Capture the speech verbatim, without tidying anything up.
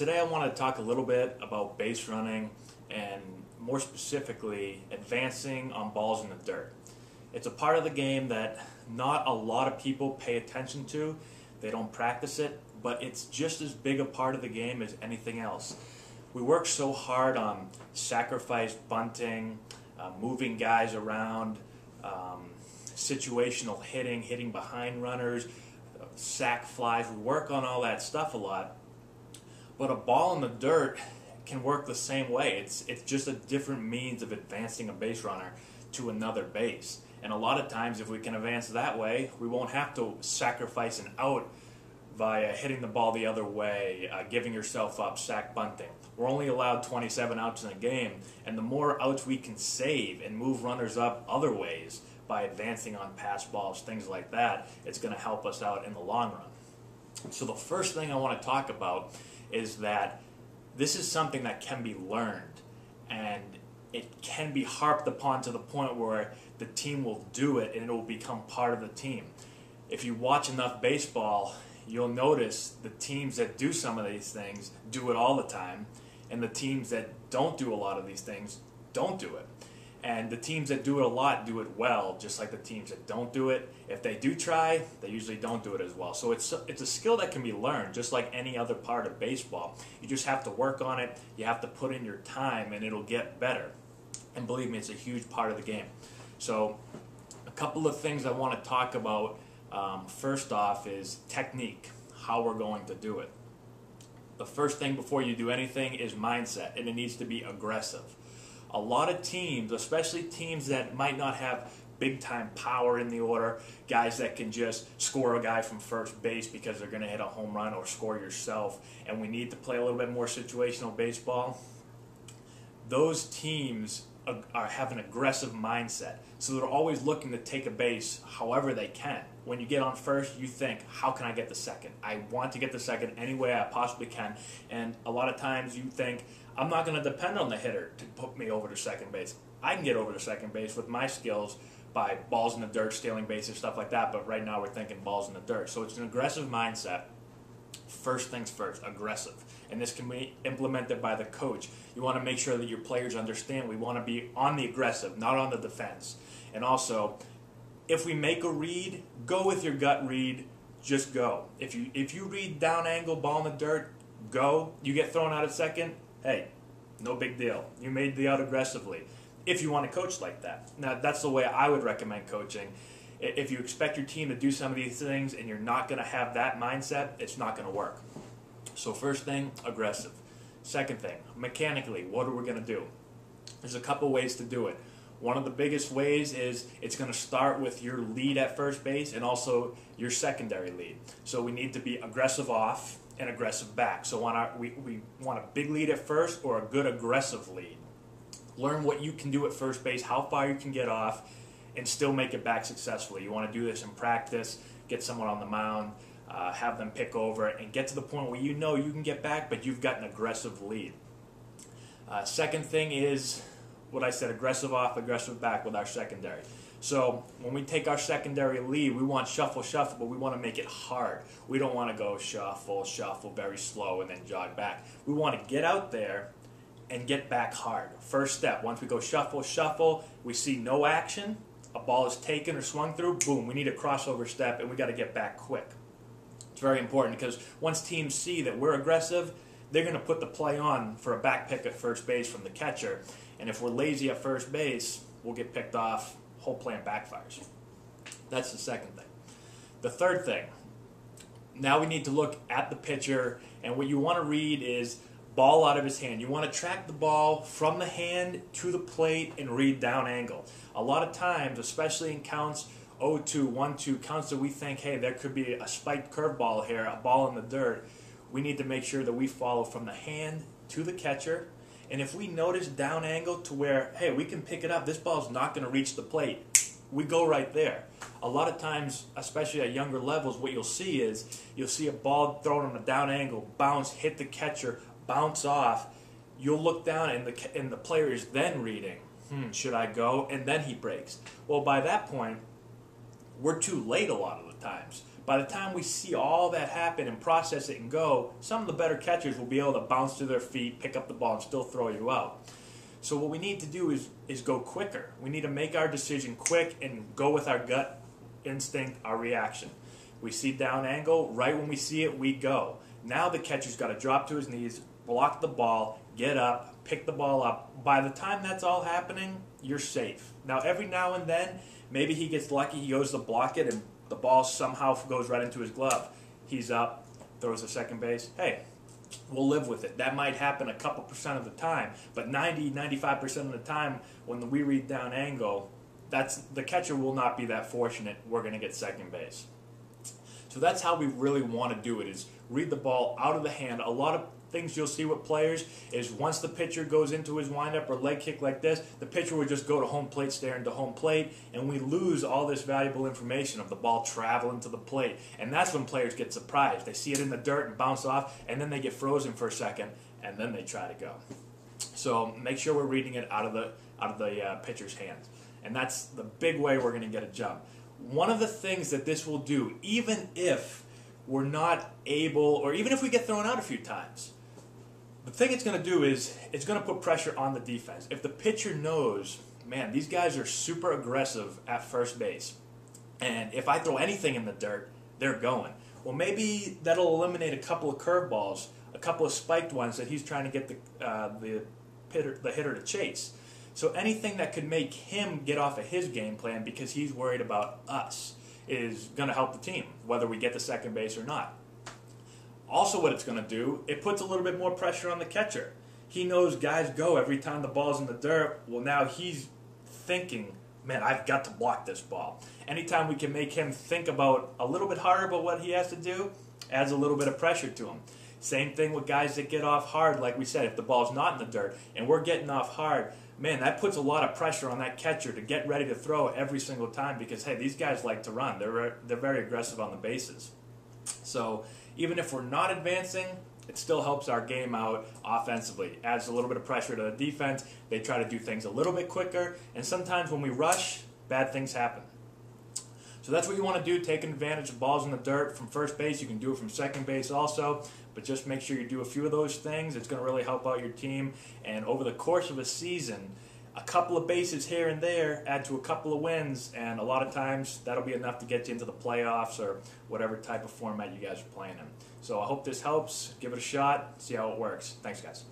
Today I want to talk a little bit about base running and more specifically advancing on balls in the dirt. It's a part of the game that not a lot of people pay attention to. They don't practice it, but it's just as big a part of the game as anything else. We work so hard on sacrifice bunting, uh, moving guys around, um, situational hitting, hitting behind runners, sack flies. We work on all that stuff a lot, but a ball in the dirt can work the same way. It's, it's just a different means of advancing a base runner to another base. And a lot of times if we can advance that way, we won't have to sacrifice an out via hitting the ball the other way, uh, giving yourself up, sack bunting. We're only allowed twenty-seven outs in a game, and the more outs we can save and move runners up other ways by advancing on pass balls, things like that, it's going to help us out in the long run. So the first thing I want to talk about is that this is something that can be learned, and it can be harped upon to the point where the team will do it and it will become part of the team. If you watch enough baseball, you'll notice the teams that do some of these things do it all the time, and the teams that don't do a lot of these things don't do it. And the teams that do it a lot do it well, just like the teams that don't do it. If they do try, they usually don't do it as well. So it's, it's a skill that can be learned, just like any other part of baseball. You just have to work on it, you have to put in your time, and it'll get better. And believe me, it's a huge part of the game. So a couple of things I want to talk about. Um, first off is technique, how we're going to do it. The first thing before you do anything is mindset, and it needs to be aggressive. A lot of teams, especially teams that might not have big time power in the order, guys that can just score a guy from first base because they're going to hit a home run or score yourself, and we need to play a little bit more situational baseball, those teams are, have an aggressive mindset. So they're always looking to take a base however they can. When you get on first, you think, how can I get the second? I want to get the second any way I possibly can. And a lot of times you think, I'm not going to depend on the hitter to put me over to second base. I can get over to second base with my skills by balls in the dirt, stealing bases, stuff like that. But right now we're thinking balls in the dirt. So it's an aggressive mindset. First things first, aggressive. And this can be implemented by the coach. You want to make sure that your players understand we want to be on the aggressive, not on the defense. And also, if we make a read, go with your gut read, just go. If you, if you read down angle, ball in the dirt, go. You get thrown out at second, hey, no big deal. You made the out aggressively. If you want to coach like that. Now, that's the way I would recommend coaching. If you expect your team to do some of these things and you're not going to have that mindset, it's not going to work. So first thing, aggressive. Second thing, mechanically, what are we going to do? There's a couple ways to do it. One of the biggest ways is it's going to start with your lead at first base and also your secondary lead. So we need to be aggressive off and aggressive back. So on our, we, we want a big lead at first or a good aggressive lead. Learn what you can do at first base, how far you can get off, and still make it back successfully. You want to do this in practice, get someone on the mound, uh, have them pick over, and get to the point where you know you can get back, but you've got an aggressive lead. Uh, second thing is what I said, aggressive off, aggressive back with our secondary. So when we take our secondary lead, we want shuffle, shuffle, but we want to make it hard. We don't want to go shuffle, shuffle, very slow, and then jog back. We want to get out there and get back hard. First step, once we go shuffle, shuffle, we see no action, a ball is taken or swung through, boom, we need a crossover step, and we got to get back quick. It's very important because once teams see that we're aggressive, they're going to put the play on for a back pick at first base from the catcher, and if we're lazy at first base, we'll get picked off, whole plan backfires. That's the second thing. The third thing, now we need to look at the pitcher, and what you want to read is ball out of his hand. You want to track the ball from the hand to the plate and read down angle. A lot of times, especially in counts oh two, one two, counts that we think, hey, there could be a spiked curveball here, a ball in the dirt, we need to make sure that we follow from the hand to the catcher. And if we notice down angle to where, hey, we can pick it up, this ball's not going to reach the plate, we go right there. A lot of times, especially at younger levels, what you'll see is you'll see a ball thrown on a down angle, bounce, hit the catcher, bounce off, you'll look down and the, and the player is then reading, hmm, should I go? And then he breaks. Well, by that point, we're too late a lot of the times. By the time we see all that happen and process it and go, some of the better catchers will be able to bounce to their feet, pick up the ball, and still throw you out. So what we need to do is, is go quicker. We need to make our decision quick and go with our gut instinct, our reaction. We see down angle, right when we see it, we go. Now the catcher's got to drop to his knees, block the ball, get up, pick the ball up. By the time that's all happening, you're safe. Now every now and then, maybe he gets lucky, he goes to block it, and the ball somehow goes right into his glove. He's up, throws to second base. Hey, we'll live with it. That might happen a couple percent of the time, but ninety, ninety-five percent of the time when we read down angle, that's, the catcher will not be that fortunate. We're going to get second base. So that's how we really want to do it, is read the ball out of the hand. A lot of things you'll see with players is once the pitcher goes into his windup or leg kick like this, the pitcher would just go to home plate, stare into home plate, and we lose all this valuable information of the ball traveling to the plate. And that's when players get surprised. They see it in the dirt and bounce off, and then they get frozen for a second, and then they try to go. So make sure we're reading it out of the, out of the uh, pitcher's hands. And that's the big way we're going to get a jump. One of the things that this will do, even if we're not able, or even if we get thrown out a few times, the thing it's going to do is it's going to put pressure on the defense. If the pitcher knows, man, these guys are super aggressive at first base, and if I throw anything in the dirt, they're going. Well, maybe that'll eliminate a couple of curveballs, a couple of spiked ones that he's trying to get the, uh, the, hitter, the hitter to chase. So anything that could make him get off of his game plan because he's worried about us is going to help the team, whether we get to second base or not. Also what it's going to do, it puts a little bit more pressure on the catcher. He knows guys go every time the ball's in the dirt. Well, now he's thinking, man, I've got to block this ball. Anytime we can make him think about a little bit harder about what he has to do, adds a little bit of pressure to him. Same thing with guys that get off hard, like we said, if the ball's not in the dirt and we're getting off hard, man, that puts a lot of pressure on that catcher to get ready to throw every single time because, hey, these guys like to run. They're, they're very aggressive on the bases. So even if we're not advancing, it still helps our game out offensively. Adds a little bit of pressure to the defense. They try to do things a little bit quicker. And sometimes when we rush, bad things happen. So that's what you want to do, taking advantage of balls in the dirt from first base. You can do it from second base also. But just make sure you do a few of those things. It's going to really help out your team. And over the course of a season, a couple of bases here and there add to a couple of wins, and a lot of times that'll be enough to get you into the playoffs or whatever type of format you guys are playing in. So I hope this helps. Give it a shot. See how it works. Thanks, guys.